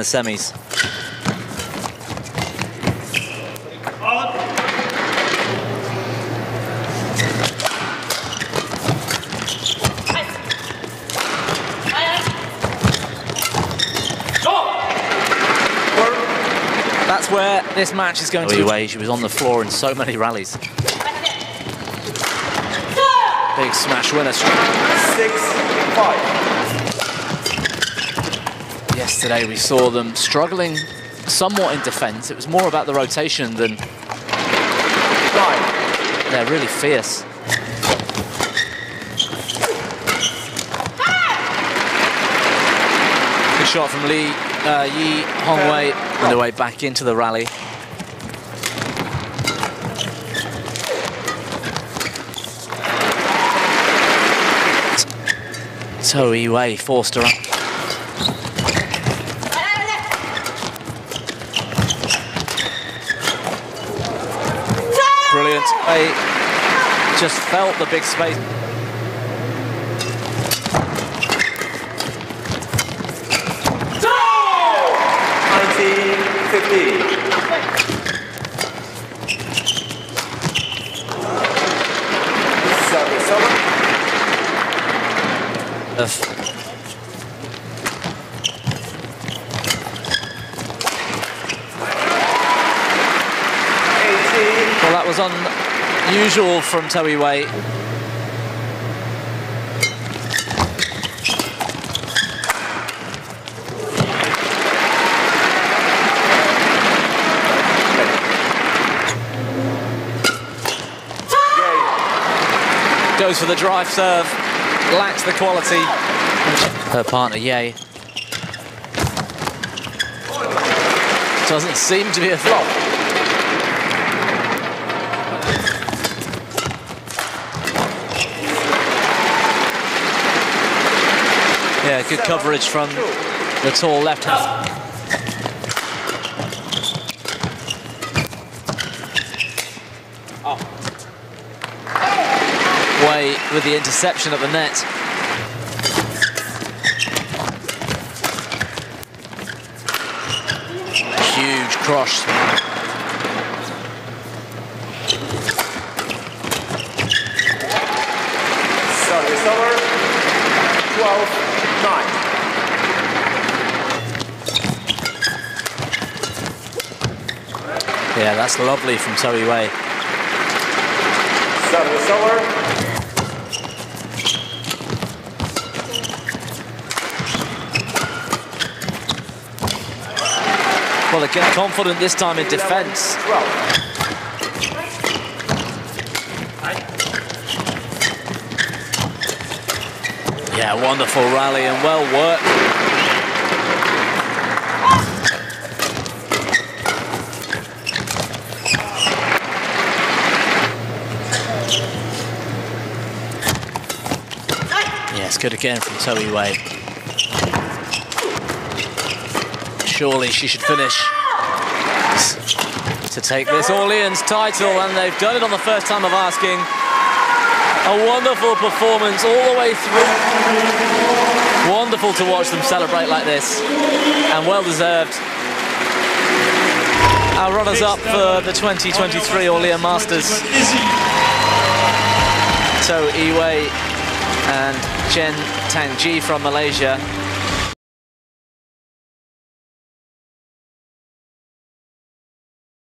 the semis. That's where this match is going to be. Wei, she was on the floor in so many rallies. Big smash winner. 6-5. Yesterday we saw them struggling somewhat in defence. It was more about the rotation than... They're really fierce. Good shot from Ye Hong Wei on the way back into the rally. Toh Ee Wei forced her up. Brilliant. They just felt the big space. Well, that was unusual from Toh Ee Wei. Goes for the drive serve, lacks the quality. Her partner, Ye, doesn't seem to be a flop. Yeah, good coverage from the tall left hand. Wei with the interception at the net. Huge cross. Service over. 12-9. Yeah, that's lovely from Toh Ee Wei. Service over. Well, again, confident this time in defence. Yeah, wonderful rally and well worked. Yes, good again from Toh Ee Wei. Surely she should finish to take this Orleans title, and they've done it on the first time of asking. A wonderful performance all the way through. Wonderful to watch them celebrate like this, and well deserved. Our runners-up for the 2023 Orleans Masters, Toh Ee Wei and Chen Tang Jie from Malaysia.